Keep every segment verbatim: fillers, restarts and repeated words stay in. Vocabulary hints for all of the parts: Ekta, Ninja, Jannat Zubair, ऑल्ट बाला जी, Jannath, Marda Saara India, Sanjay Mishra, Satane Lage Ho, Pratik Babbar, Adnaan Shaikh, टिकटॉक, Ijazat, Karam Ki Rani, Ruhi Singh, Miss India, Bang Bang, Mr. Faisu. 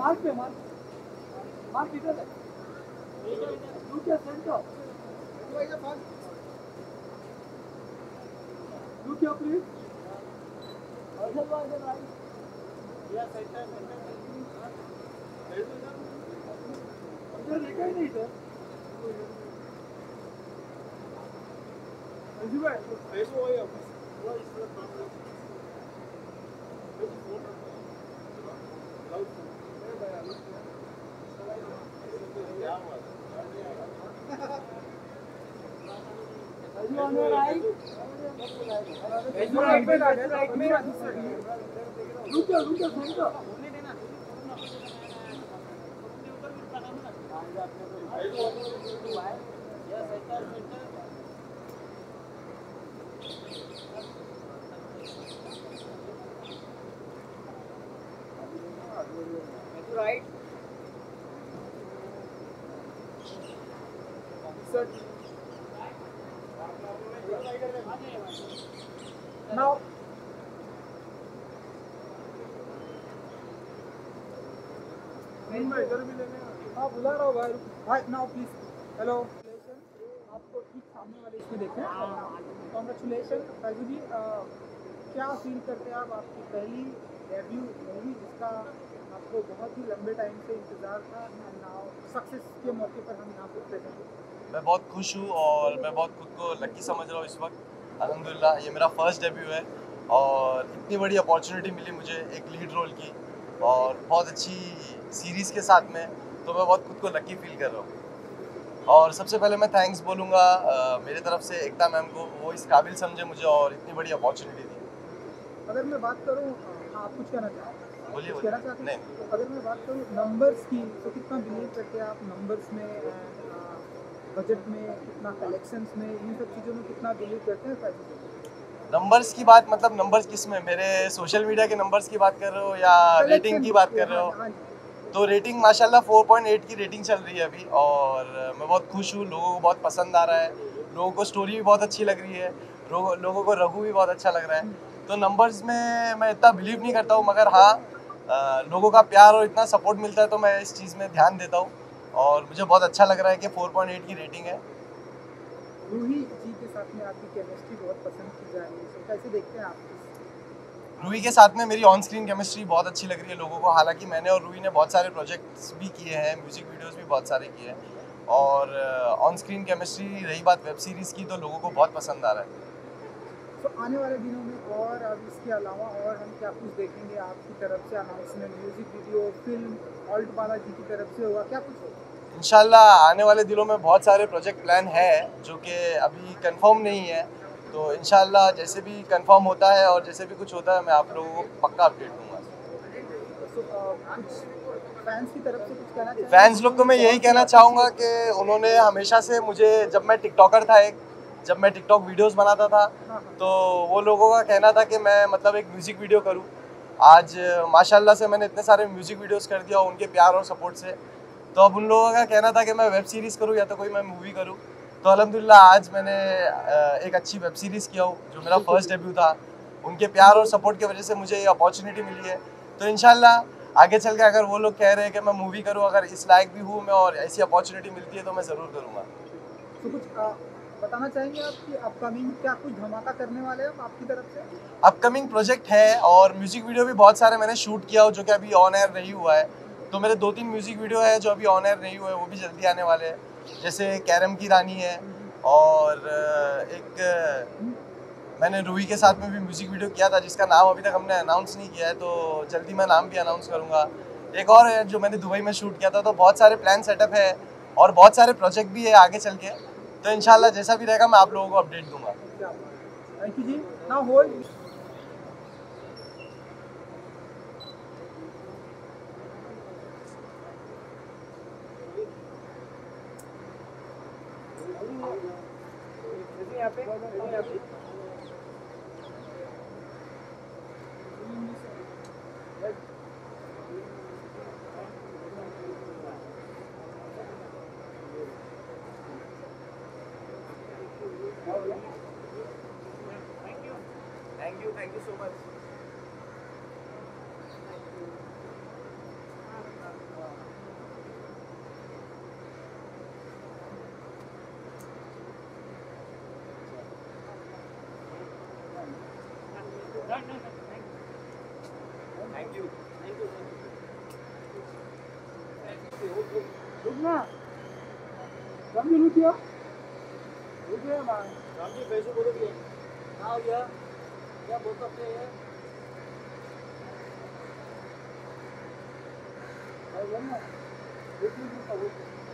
Mark पे mark mark इधर है तू क्या सेंटर तू क्या प्लीज इधर वाला इधर राइट या सेंटर सेंटर इधर देखा ही नहीं इधर अंजू भाई फ्रेश हो गया पूरा इस तरह काम कर राइट Now, हाँ बुला रहा हूँ भाई भाई now please hello आपको ठीक सामने वाले इसमें देखें congratulations राजू जी क्या फील करते हैं आप आपकी पहली डेब्यू मूवी जिसका आपको बहुत ही लंबे टाइम से इंतजार था now सक्सेस के मौके पर हम यहाँ पे प्रेजेंट हैं मैं बहुत खुश हूँ और मैं बहुत खुद को लकी समझ रहा हूँ इस वक्त अल्हम्दुलिल्लाह ये मेरा फर्स्ट डेब्यू है और इतनी बड़ी अपॉर्चुनिटी मिली मुझे एक लीड रोल की और बहुत अच्छी सीरीज़ के साथ में तो मैं बहुत खुद को लकी फील कर रहा हूँ और सबसे पहले मैं थैंक्स बोलूँगा मेरे तरफ से एकता मैम को वो इस काबिल समझे मुझे और इतनी बड़ी अपॉर्चुनिटी दी अगर मैं बात करूँ आप कुछ कहना चाहते बोलिए बोलिए नहीं अगर मैं बात करूँ नंबर्स की तो कितना बिलीव करते हैं आप नंबर्स में बजट में कितना कलेक्शंस में इन सब चीज़ों में कितना बिलीव करते हैं फाइव नंबर्स की बात मतलब नंबर्स किस में मेरे सोशल मीडिया के नंबर्स की बात कर रहे हो या रेटिंग की बात कर रहे हो तो रेटिंग माशाल्लाह फोर पॉइंट एट की रेटिंग चल रही है अभी और मैं बहुत खुश हूँ लोगों को बहुत पसंद आ रहा है लोगों को स्टोरी भी बहुत अच्छी लग रही है लोगों लोगों को रघु भी बहुत अच्छा लग रहा है तो नंबर्स में मैं इतना बिलीव नहीं करता हूँ मगर हाँ लोगों का प्यार और इतना सपोर्ट मिलता है तो मैं इस चीज़ में ध्यान देता हूँ और मुझे बहुत अच्छा लग रहा है कि फोर पॉइंट एट की रेटिंग है रूही जी के साथ में आपकी केमिस्ट्री बहुत पसंद की जा रही है तो कैसे देखते हैं आप रूही के साथ में मेरी ऑन स्क्रीन केमिस्ट्री बहुत अच्छी लग रही है लोगों को हालांकि मैंने और रूही ने बहुत सारे प्रोजेक्ट्स भी किए हैं म्यूजिक वीडियोस भी बहुत सारे किए हैं और ऑन स्क्रीन केमिस्ट्री रही बात वेब सीरीज़ की तो लोगों को बहुत पसंद आ रहा है तो आने वाले दिनों में और अब इसके अलावा और हम क्या कुछ देखेंगे आपकी तरफ से announcement music video film ऑल्ट बाला जी की तरफ से होगा क्या कुछ होगा इंशाल्लाह आने वाले दिनों में बहुत सारे प्रोजेक्ट प्लान है जो कि अभी कंफर्म नहीं है तो इंशाल्लाह जैसे भी कंफर्म होता है और जैसे भी कुछ होता है मैं आप लोगों को पक्का अपडेट दूँगा फैंस लोग को मैं यही कहना चाहूँगा कि उन्होंने हमेशा से मुझे जब मैं टिकटॉकर था एक जब मैं टिकटॉक वीडियोस बनाता था तो वो लोगों का कहना था कि मैं मतलब एक म्यूज़िक वीडियो करूं आज माशाल्लाह से मैंने इतने सारे म्यूज़िक वीडियोस कर दिया उनके प्यार और सपोर्ट से तो अब उन लोगों का कहना था कि मैं वेब सीरीज़ करूं या तो कोई मैं मूवी करूं तो अल्हम्दुलिल्लाह आज मैंने एक अच्छी वेब सीरीज़ किया हूँ जो मेरा फर्स्ट डेब्यू था उनके प्यार और सपोर्ट की वजह से मुझे ये अपॉर्चुनिटी मिली है तो इंशाल्लाह आगे चल के अगर वो लोग कह रहे हैं कि मैं मूवी करूँ अगर इस लायक भी हूँ मैं और ऐसी अपॉर्चुनिटी मिलती है तो मैं ज़रूर करूँगा बताना चाहेंगे आप कि अपकमिंग क्या कुछ धमाका करने वाले हैं आपकी तरफ से अपकमिंग प्रोजेक्ट है और म्यूजिक वीडियो भी बहुत सारे मैंने शूट किया हो जो कि अभी ऑन एयर नहीं हुआ है तो मेरे दो तीन म्यूजिक वीडियो है जो अभी ऑन एयर नहीं हुए वो भी जल्दी आने वाले हैं जैसे कैरम की रानी है और एक मैंने रूही के साथ में भी म्यूजिक वीडियो किया था जिसका नाम अभी तक हमने अनाउंस नहीं किया है तो जल्दी मैं नाम भी अनाउंस करूँगा एक और है जो मैंने दुबई में शूट किया था तो बहुत सारे प्लान सेटअप है और बहुत सारे प्रोजेक्ट भी है आगे चल के तो इंशाल्लाह जैसा भी रहेगा मैं आप लोगों को अपडेट दूंगा थैंक यू जी ना होल्ड यहाँ पे Thank you, thank you so much. रुकना राम जी, रुकिया रुकिया मां। राम जी पैसे बोलो कि हाँ भैया क्या बोल सकते हैं?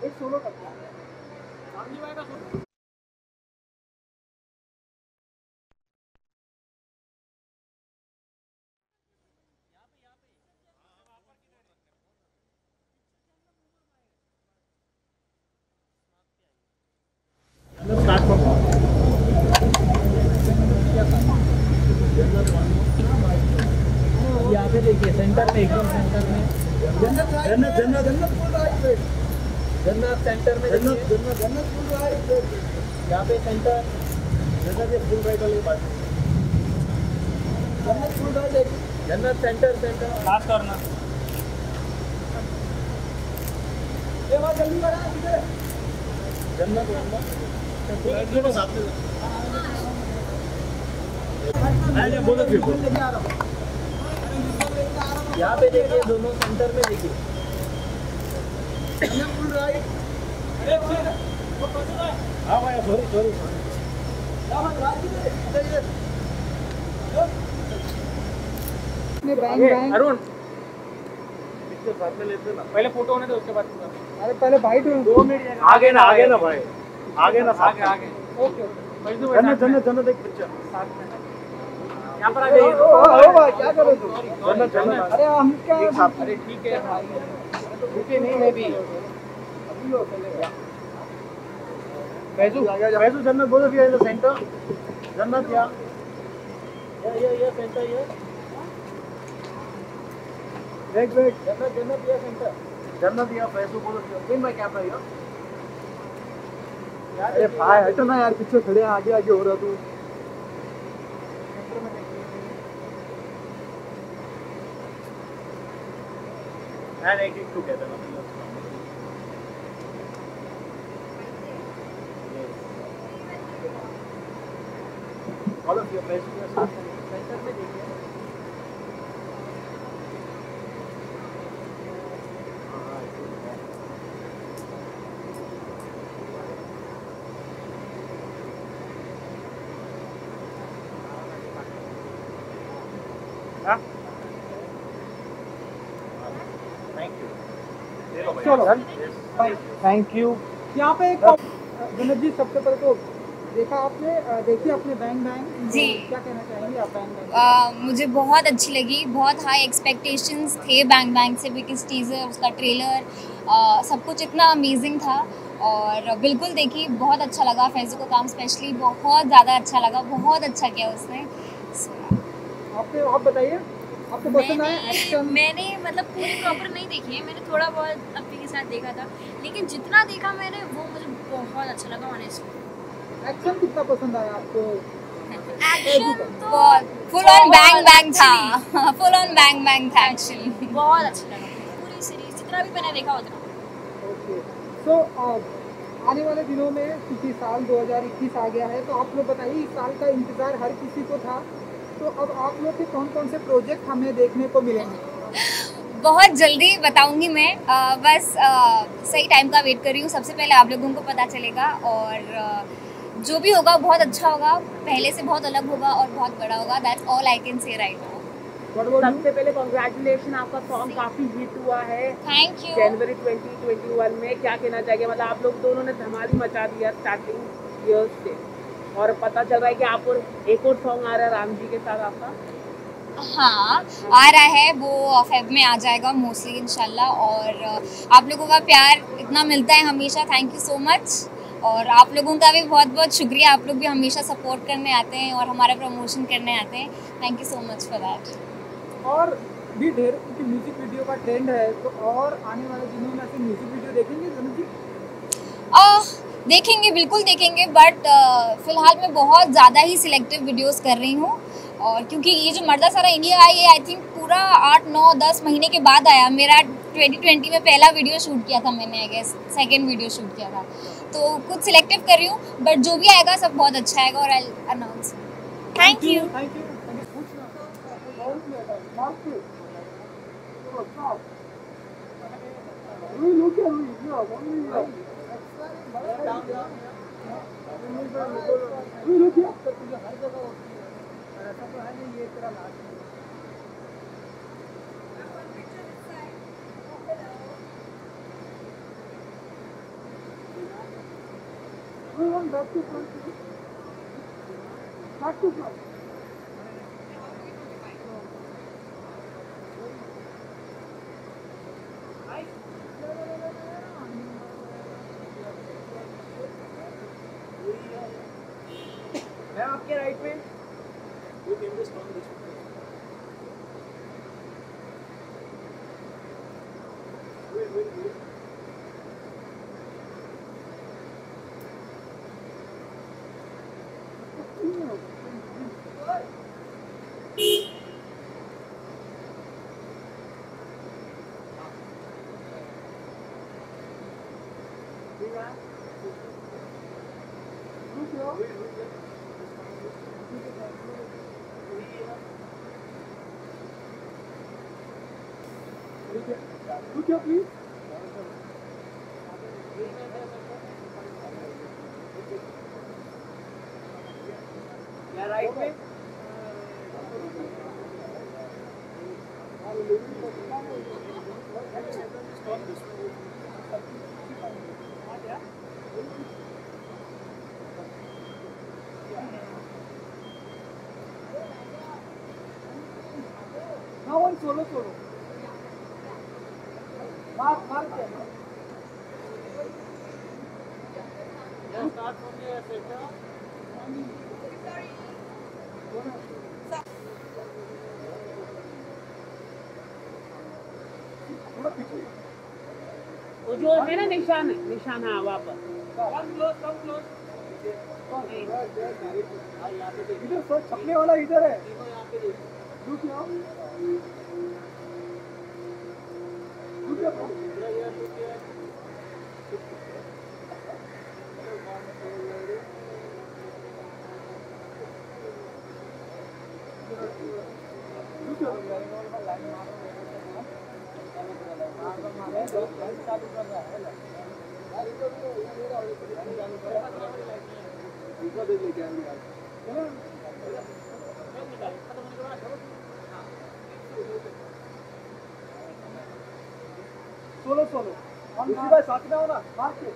एक सोलो करता है राम जी भाई का सोलो। देखिए सेंटर में, एकदम सेंटर में Jannat Jannat Jannat Jannat full right side, Jannat centre में Jannat Jannat Jannat full right side. यहाँ पे सेंटर जन्नत ये फुल राइट वाली बात, Jannat full right, Jannat centre centre pass करना। ये बात जल्दी करा इधर जन्नत जन्नत ये बस आते हैं। अरे बोलो फिर लेके आ रहा हूँ। यहाँ पे देखिए दोनों सेंटर में देखिए फुल राइट। अरे हाँ भाई सॉरी सॉरी अरुण साथ में लेते ना, पहले फोटो होने दो उसके बाद। अरे पहले भाई दो मिनट आगे ना, आगे ना भाई, आगे ना आगे आगे ओके ओके साथ में। यहाँ पर आ जाइए। ओ ओ भाई क्या कर रहे हो? जन्नत जन्नत अरे हम क्या, अरे ठीक है भाई रुके नहीं, मैं भी अभी हो चलेगा। बैजू बैजू जन्नत बोलो कि ये सेंटर जन्नत या ये ये सेंटर ये बैक बैक जन्नत जन्नत या सेंटर जन्नत या बैजू बोलो कि नहीं भाई क्या भाई यार। अरे भाई हटो ना यार, पीछे खड़े आगे आगे हो रहा तू। And I get together. Yes. All of your friends are sat in the center में देखिए। Thank you. यहाँ पे एक जनत जी सबसे पहले तो देखा आपने, देखिए आपने बैंग बैंग जी, क्या कहना चाहेंगे आप बैंग बैंग? मुझे बहुत अच्छी लगी, बहुत हाई एक्सपेक्टेशंस थे बैंग बैंग से बिकॉज टीजर उसका ट्रेलर आ, सब कुछ इतना अमेजिंग था और बिल्कुल देखी बहुत अच्छा लगा। फैजू का काम स्पेशली बहुत ज़्यादा अच्छा लगा, बहुत अच्छा किया उसने। आपके आप बताइए आपको पसंद आया एक्शन? मैंने मतलब पूरी प्रॉपर नहीं देखी है, मैंने थोड़ा बहुत अपने के साथ देखा था, लेकिन जितना देखा मैंने वो मुझे बहुत अच्छा लगा ऑनेस्टली। एक्शन कितना पसंद आया आपको? एक्शन तो फुल ऑन बैंग बैंग था, फुल ऑन बैंग बैंग था एक्चुअली, बहुत अच्छा लगा पूरी सीरीज जितना भी मैंने देखा उतना। ओके सो आने वाले दिनों में क्योंकि साल दो हज़ार इक्कीस आ गया है तो आप लोग बताइए, इस साल का इंतज़ार हर किसी को था, तो अब आप लोग के कौन कौन से प्रोजेक्ट हमें देखने को मिलेंगे? बहुत जल्दी बताऊंगी मैं, आ, बस आ, सही टाइम का वेट कर रही हूँ। सबसे पहले आप लोगों को पता चलेगा और आ, जो भी होगा बहुत अच्छा होगा, पहले से बहुत अलग होगा और बहुत बड़ा होगा। That's all I can say right now. सबसे पहले कांग्रेचुलेशन, आपका सॉन्ग काफी हिट हुआ है। Thank you. जनवरी ट्वेंटी ट्वेंटी वन में क्या कहना चाहिए, मतलब आप लोग दोनों ने धमाल ही मचा दिया स्टार्टिंग ईयर्स से, और पता चल रहा है कि आप और एक और सॉन्ग आ रहा है राम जी के साथ आपका। हाँ आ रहा है, वो फेब में आ जाएगा मोस्टली इंशाल्लाह। और आप लोगों का प्यार इतना मिलता है हमेशा, थैंक यू सो मच। और आप लोगों का भी बहुत बहुत शुक्रिया, आप लोग भी हमेशा सपोर्ट करने आते हैं और हमारा प्रमोशन करने आते हैं, thank you so much for that. और भी ढेर क्योंकि म्यूजिक वीडियो का ट्रेंड है तो और आने वाले दिनों में ऐसे म्यूजिक वीडियो देखेंगे राम जी? आ, देखेंगे बिल्कुल देखेंगे, बट uh, फिलहाल मैं बहुत ज़्यादा ही सिलेक्टिव वीडियोस कर रही हूँ। और क्योंकि ये जो मर्दा सारा इंडिया है ये आई थिंक पूरा आठ नौ दस महीने के बाद आया। मेरा ट्वेंटी ट्वेंटी में पहला वीडियो शूट किया था मैंने, I guess second video shoot किया था, तो कुछ सिलेक्टिव कर रही हूँ, बट जो भी आएगा सब बहुत अच्छा आएगा और I announce. Thank you. Look at me, you are only here. Look here. We want back to front. Back to front. Look here, please. Yeah, right way. Now one solo, solo. जो है ना निशान निशान है वापस come close come close इधर sir छपने वाला इधर है रुक जाओ रुक जाओ रुक जाओ सोलो सोलो हम इसी बार साथ में हो ना मार्च के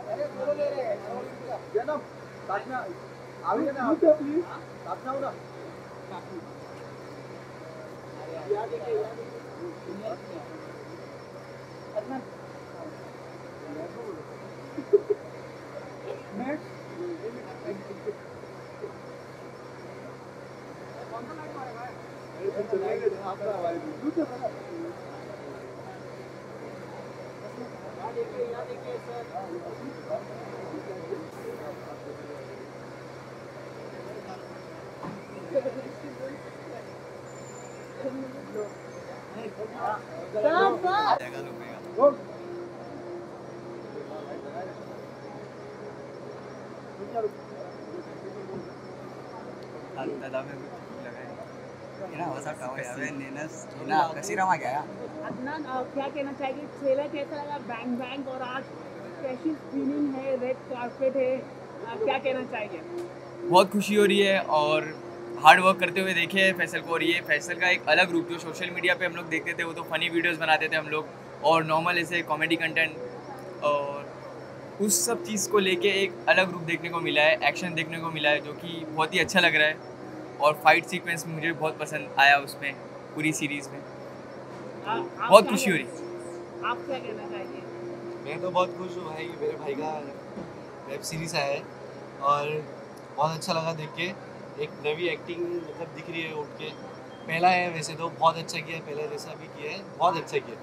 अरे सोलो ले रहे हैं जन्नत साथ में आवेदन है आप प्लीज साथ में हो ना याद देखिए याद देखिए गया। अदनान क्या कहना चाहिए ट्रेलर कैसा लगा बैंग बैंग और आज स्पेशल स्क्रीनिंग है रेड कार्पेट है क्या कहना चाहिए? बहुत खुशी हो रही है और हार्ड वर्क करते हुए देखे फैसल को और ये फैसल का एक अलग रूप जो सोशल मीडिया पे हम लोग देखते थे वो तो फनी वीडियोस बनाते थे हम लोग और नॉर्मल ऐसे कॉमेडी कंटेंट और उस सब चीज़ को लेके एक अलग रूप देखने को मिला है एक्शन देखने को मिला है जो कि बहुत ही अच्छा लग रहा है और फाइट सीक्वेंस मुझे बहुत पसंद आया उसमें पूरी सीरीज़ में आ, बहुत खुशी हो रही है। आप क्या कहना चाहिए? मैं तो बहुत खुश हूँ भाई कि मेरे भाई का वेब सीरीज़ आया है और बहुत अच्छा लगा देख के एक नवी एक्टिंग मतलब दिख रही है उठ के पहला है वैसे तो बहुत अच्छा किया है पहले जैसा भी किया है बहुत अच्छा किया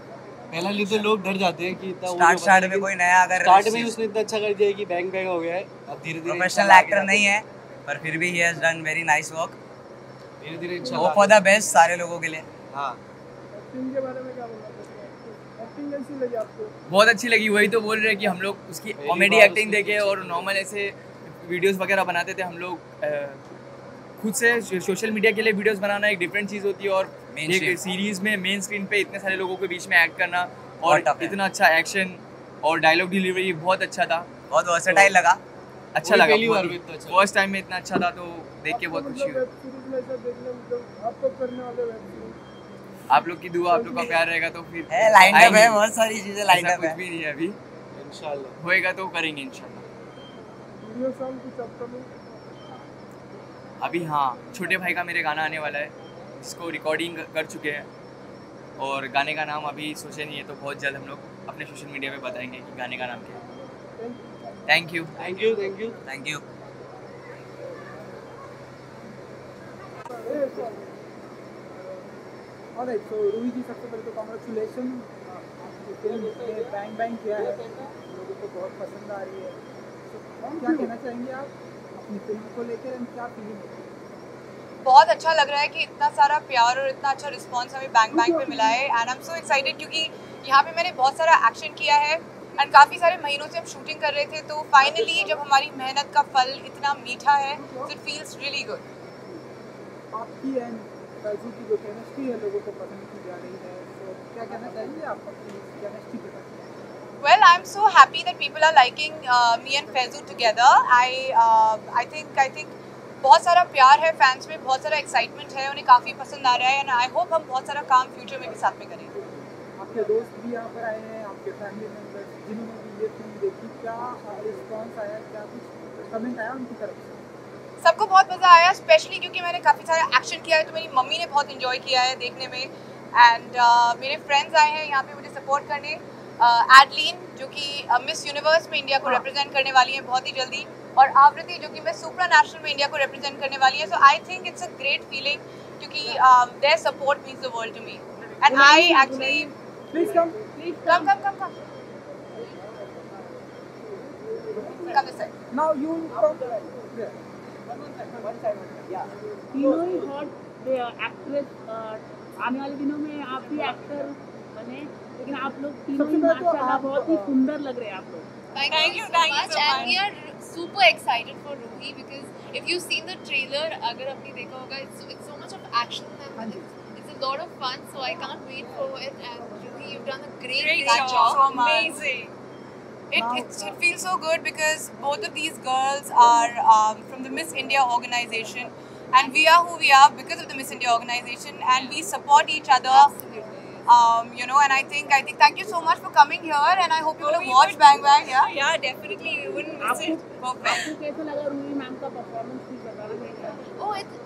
पहला लिए तो लोग डर जाते हैं कि स्टार्ट स्टार्ट में कोई नया अगर स्टार्ट में उसने इतना अच्छा कर दिया है कि बैंग बैंग हो गया है अब धीरे धीरे प्रोफेशनल एक्टर नहीं है पर फिर भी he has done very nice work धीरे धीरे वो फॉर द बेस्ट सारे लोगों के लिए। हाँ के बारे में क्या एक्टिंग कैसी लगी आपको? बहुत अच्छी लगी वही तो बोल रहे हैं कि हम लोग उसकी कॉमेडी एक्टिंग देखे और नॉर्मल ऐसे वीडियोस वगैरह बनाते थे हम लोग खुद से सोशल मीडिया के लिए वीडियोस बनाना एक डिफरेंट चीज़ होती है और एक सीरीज़ में मेन स्क्रीन पे इतने सारे लोगों के बीच में एक्ट करना और इतना अच्छा एक्शन और डायलॉग डिलीवरी बहुत अच्छा था, बहुत वर्सेटाइल लगा, अच्छा लगा। फर्स्ट टाइम में इतना अच्छा था तो देख के बहुत खुशी हुई। आप लोग की दुआ, आप लोग का प्यार रहेगा तो फिर लाइन अप है, बहुत सारी चीजें लाइन अप है, कुछ भी नहीं है अभी, इंशाल्लाह होएगा तो करेंगे इंशाल्लाह। अभी हाँ, छोटे भाई का मेरे गाना आने वाला है, इसको रिकॉर्डिंग कर चुके हैं और गाने का नाम अभी सोचे नहीं है, तो बहुत जल्द हम लोग अपने सोशल मीडिया पे बताएंगे कि गाने का नाम क्या है। Thank you thank you thank you thank you alright. So Ruhi ji, सबसे पहले तो कांग्रेचुलेशन, आपकी फिल्म ने बैंग बैंग किया है, लोगों को बहुत पसंद आ रही है, तो क्या कहना चाहेंगे आप अपनी फिल्म को लेकर एंड क्या फीलिंग है? बहुत अच्छा लग रहा है कि इतना सारा प्यार और इतना अच्छा रिस्पांस हमें बैंग बैंग पे मिला है and I am so excited क्योंकि यहाँ पे मैंने बहुत सारा एक्शन किया है एंड काफ़ी सारे महीनों से हम शूटिंग कर रहे थे, तो फाइनली जब हमारी मेहनत का फल इतना मीठा है तो इट फील्स रियली गुड। आपकी एंड बाजू की जो केमिस्ट्री है लोगों को पसंद की जा रही है, तो क्या कहना चाहिए आप अपनी केमिस्ट्री के बारे? Well I am so happy that people are liking me and Faizu together. I I think I think बहुत सारा प्यार है फैंस में, बहुत सारा एक्साइटमेंट है, उन्हें काफ़ी पसंद आ रहा है एंड आई होप हम बहुत सारा काम फ्यूचर में भी साथ में करेंगे। आपके दोस्त भी यहाँ पर आए हैं, आपके फैमिली मेम्बर्स जिन्होंने भी ये फिल्म देखी, क्या रिस्पॉन्स आया, क्या कुछ कमेंट आया उनकी तरफ से? सबको बहुत मज़ा आया, स्पेशली क्योंकि मैंने काफ़ी सारा एक्शन किया है तो मेरी मम्मी ने बहुत इन्जॉय किया है देखने में एंड uh, मेरे फ्रेंड्स आए हैं यहाँ पे मुझे सपोर्ट करने। एडलीन uh, जो कि मिस यूनिवर्स में इंडिया को रिप्रेजेंट करने वाली है बहुत ही जल्दी, और आवृत्ति जो कि मैं सुपर नेशनल में इंडिया को रिप्रेजेंट करने वाली है, so I think it's a great feeling क्योंकि their support means the world to me and I actually come come come come come तीनों ही हॉट एक्ट्रेस, आने वाले दिनों में आप भी एक्टर बने, लेकिन आप लोग तीनों ही माशाल्लाह बहुत ही सुंदर लग रहे हैं आप लोग। Thank you so much and we are super excited for Ruhi because if you've seen the trailer, अगर आपने देखा होगा, it's so, it's so much of action and it's a lot of fun, so I can't wait for it and Ruhi, you've done a great, great job, job. So amazing. It, it it feels so good because both of these girls are um, from the Miss India organization, and we are who we are because of the Miss India organization, and we support each other. Absolutely. Um, you know, and I think I think thank you so much for coming here, and I hope you will watch Bang Bang. Yeah, yeah, definitely you wouldn't miss it. Perfect. कैसा लगा Ruhi ma'am का performance? Oh, it's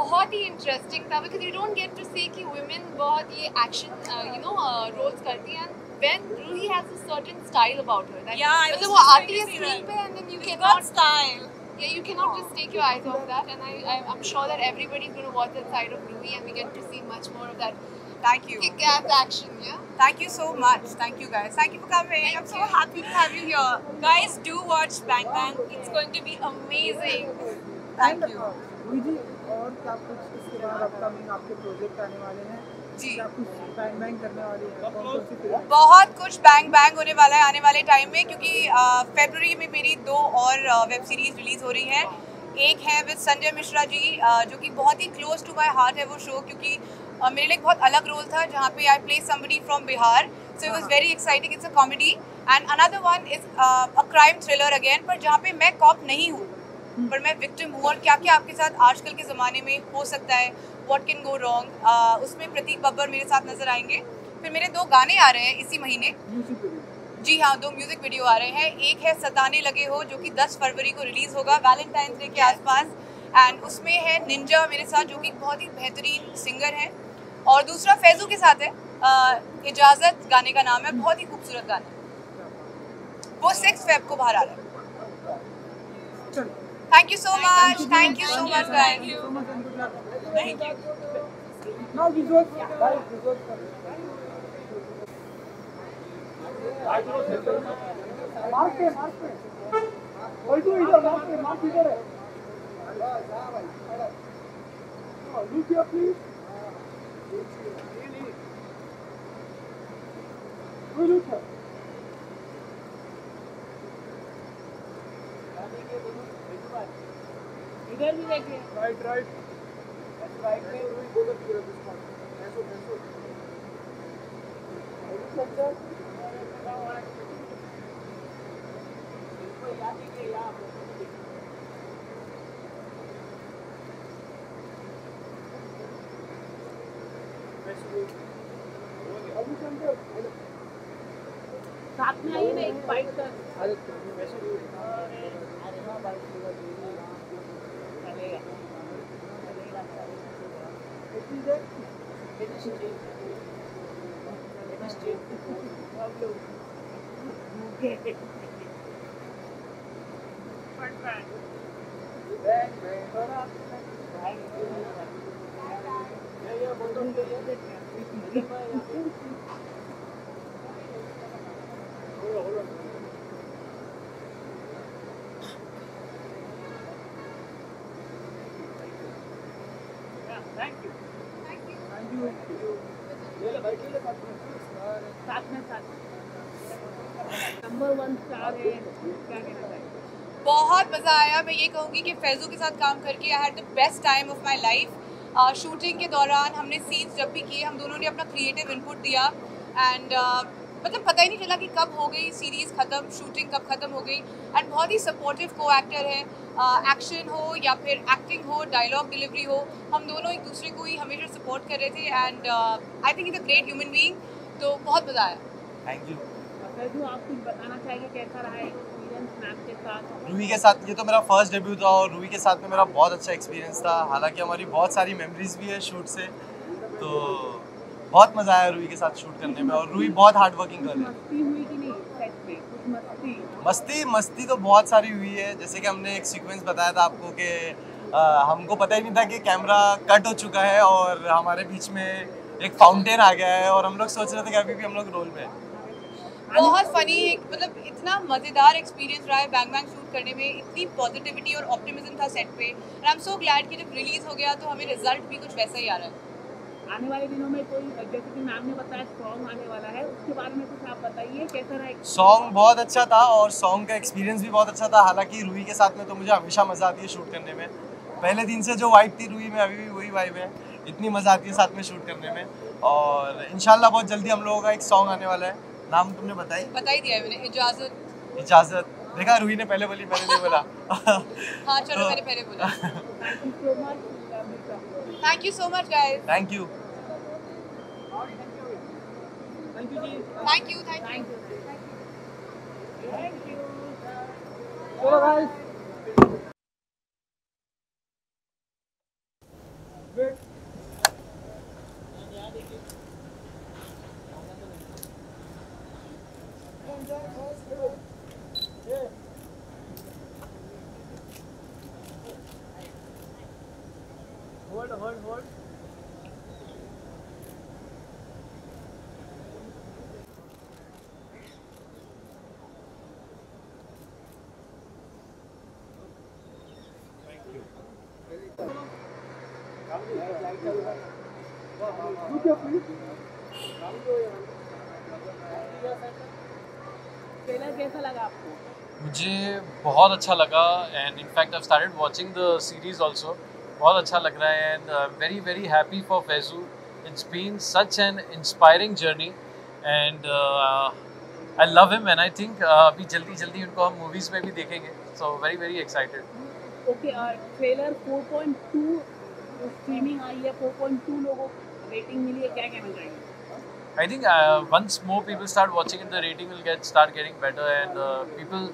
बहुत ही interesting था because you don't get to see कि women बहुत ये action uh, you know uh, roles करती हैं. When Ruhi has a certain style about her, that yeah, I मतलब वो आती है स्क्रीन पे and then you cannot style. Yeah, you cannot just take your eyes off that, and I, I I'm sure that everybody's going to watch that side of Ruhi, and we get to see much more of that. Thank you. Kick-ass action, yeah. Thank you so much. Thank you guys. Thank you for coming. Thank I'm you. so happy to have you here, guys. Do watch Bang Bang. It's going to be amazing. Thank you. Ruhi जी, और क्या कुछ इसके बाद upcoming आपके project आने वाले हैं? जी bang bang करने वाली है, बहुत कुछ बैंग बैंग होने वाला है आने वाले टाइम में क्योंकि फरवरी में मेरी दो और वेब सीरीज़ रिलीज़ हो रही हैं। एक है विद संजय मिश्रा जी जो कि बहुत ही क्लोज टू माय हार्ट है वो शो, क्योंकि मेरे लिए बहुत अलग रोल था जहाँ पे I play somebody from Bihar, so it was very exciting, it's a comedy and another one is a crime thriller again, पर जहाँ पे मैं कॉप नहीं हूँ पर मैं विक्टिम हूँ और क्या क्या आपके साथ आजकल के ज़माने में हो सकता है, व्हाट कैन गो रॉन्ग। उसमें प्रतीक बब्बर मेरे साथ नजर आएंगे। फिर मेरे दो गाने आ रहे हैं इसी महीने, जी हाँ, दो म्यूजिक वीडियो आ रहे हैं। एक है सताने लगे हो जो कि दस फरवरी को रिलीज़ होगा, वैलेंटाइन डे के आसपास, एंड उसमें है निंजा मेरे साथ जो कि बहुत ही बेहतरीन सिंगर है, और दूसरा फैजू के साथ है uh, इजाज़त गाने का नाम है, बहुत ही खूबसूरत गाना, वो सिक्स फेब को बाहर आ रहा है। Thank you so much. Thank you so much, guys. Thank you. Thank you. Now visuals. Mark pe, mark pe. Hold to idhar, mark pe, mark idhar hai. Bas, ha bhai. Oh, look here, please. Really. Who look here? इधर भी देखे, right right right में साथ में आइए ना एक fight कर। अरे thank you thank you thank you ये ले भाई के लिए साथ में साथ नंबर वन स्टार है। क्या कहना चाहिए? बहुत मज़ा आया। मैं ये कहूँगी कि फैज़ू के साथ काम करके I had the best time of my life. Shooting के दौरान हमने सीन्स जब भी किए, हम दोनों ने अपना क्रिएटिव इनपुट दिया एंड uh, मतलब पता ही नहीं चला कि कब हो गई सीरीज़ ख़त्म, शूटिंग कब ख़त्म हो गई। एंड बहुत ही सपोर्टिव को एक्टर है, एक्शन uh, हो या फिर एक्टिंग हो, डायलॉग डिलीवरी हो, हम दोनों एक दूसरे को ही हमेशा सपोर्ट कर रहे थे and I think is a great human being. तो बहुत मज़ा आया। Thank you. फैज़ू आप कुछ बताना चाहिए कैसा रहा एक्सपीरियंस मैम के साथ? रूही के साथ ये तो मेरा फर्स्ट डेब्यू था और रूही के साथ में मेरा बहुत अच्छा एक्सपीरियंस था। हालांकि हमारी बहुत सारी मेमोरीज भी है शूट से, तो बहुत मज़ा आया रूही के साथ शूट करने में। और रूही बहुत हार्ड वर्किंग कर रही है। मस्ती मस्ती मस्ती तो बहुत सारी हुई है। जैसे कि हमने एक सीक्वेंस बताया था आपको कि हमको पता ही नहीं था कि कैमरा कट हो चुका है और हमारे बीच में एक फाउंटेन आ गया है और हम लोग सोच रहे थे कि अभी भी हम लोग रोल में। बहुत फनी, मतलब इतना मज़ेदार एक्सपीरियंस रहा है बैंग बैंग शूट करने में। इतनी पॉजिटिविटी और ऑप्टिमिज्म था सेट पे और आई एम सो ग्लैड कि जब रिलीज़ हो गया तो हमें रिजल्ट भी कुछ वैसा ही आ रहा है। आने वाले दिनों में कोई, जैसे कि मैम ने बताया सॉन्ग आने वाला है, उसके बारे में कुछ आप बताइए कैसा रहा? सॉन्ग बहुत अच्छा था और सॉन्ग का एक्सपीरियंस भी बहुत अच्छा था। हालांकि रूही के साथ में तो मुझे हमेशा मज़ा आती है शूट करने में। पहले दिन से जो वाइब थी रूही में अभी भी वही वाइब है। इतनी मज़ा आती है साथ में शूट करने में। और इंशाल्लाह बहुत जल्दी हम लोगों का एक सॉन्ग आने वाला है। नाम तुमने बताई बता ही दिया है मैंने, इजाज़त। इजाज़त देखा, रूही ने पहले बोली, मैंने नहीं बोला। हाँ चलो, मैंने पहले बोला। Thank you so much guys. Thank you thank you thank you thank you thank you चलो गाइस वेट याद देखिए कौन जा रहा है। Hold, hold, hold. Thank you. Come here, like that. Look up, please. Come here. Trailer कैसा लगा आपको? मुझे बहुत अच्छा लगा and in fact I've started watching the series also. बहुत अच्छा लग रहा है and very very happy for Faizu. It's been such an inspiring journey and I love him and I think अभी जल्दी जल्दी उनको हम मूवीज़ में भी देखेंगे। So very very excited. Okay, और trailer four point two streaming आई है, फोर पॉइंट टू लोगों को रेटिंग मिली है, क्या कहना चाहिए? I think once more people start watching it the rating will get start getting better and people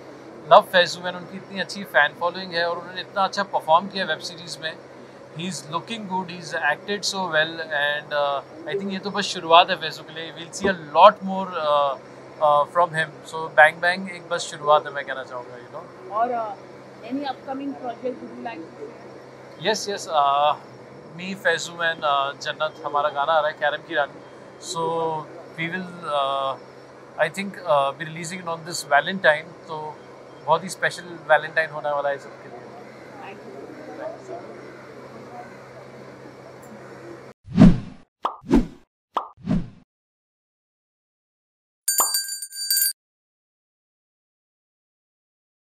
love Faizu. Man उनकी इतनी अच्छी फ़ैन फॉलोइंग है और उन्होंने इतना अच्छा परफॉर्म किया वेब सीरीज़ में। He is looking good. He's acted so well, and uh, I think ये तो बस शुरुआत है फैज़ू के लिए। We'll see a lot more uh, uh, from him. So bang bang एक बस शुरुआत है, मैं कहना चाहूँगा, you know. और uh, any upcoming project would you like to share? Yes, yes. Uh, me, Faizu and uh, Jannath, हमारा गाना आ रहा है करम की रानी. So we will, uh, I think, uh, be releasing it on this Valentine. तो बहुत ही special Valentine होने वाला है सबके लिए.